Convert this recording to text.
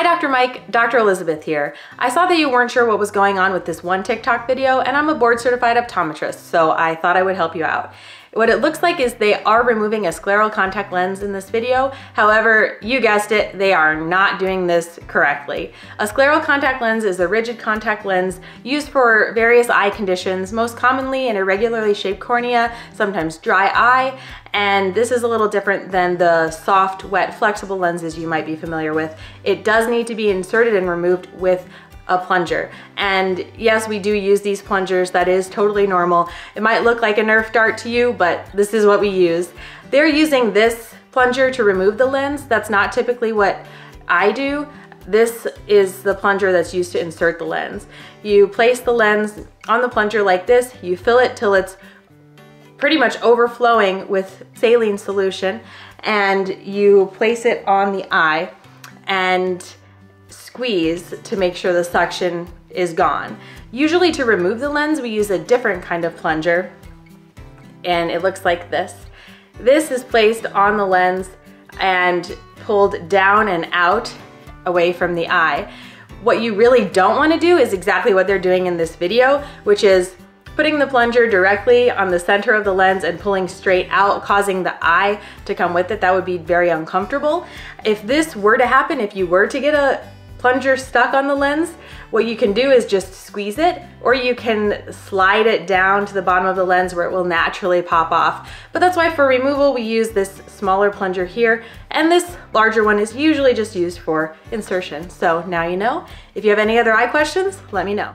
Hi, Dr. Mike, Dr. Elisabeth here. I saw that you weren't sure what was going on with this one TikTok video, and I'm a board-certified optometrist, so I thought I would help you out. What it looks like is they are removing a scleral contact lens in this video. However, you guessed it, they are not doing this correctly. A scleral contact lens is a rigid contact lens used for various eye conditions, most commonly an irregularly shaped cornea, sometimes dry eye, and this is a little different than the soft, wet, flexible lenses you might be familiar with. It does need to be inserted and removed with a plunger. And yes, we do use these plungers. That is totally normal. It might look like a Nerf dart to you, but this is what we use. They're using this plunger to remove the lens. That's not typically what I do. This is the plunger that's used to insert the lens. You place the lens on the plunger like this, you fill it till it's pretty much overflowing with saline solution, and you place it on the eye and squeeze to make sure the suction is gone. Usually to remove the lens, we use a different kind of plunger, and it looks like this. This is placed on the lens and pulled down and out away from the eye. What you really don't want to do is exactly what they're doing in this video, which is putting the plunger directly on the center of the lens and pulling straight out, causing the eye to come with it. That would be very uncomfortable. If this were to happen, if you were to get a plunger stuck on the lens, what you can do is just squeeze it, or you can slide it down to the bottom of the lens where it will naturally pop off. But that's why for removal, we use this smaller plunger here, and this larger one is usually just used for insertion. So now you know. If you have any other eye questions, let me know.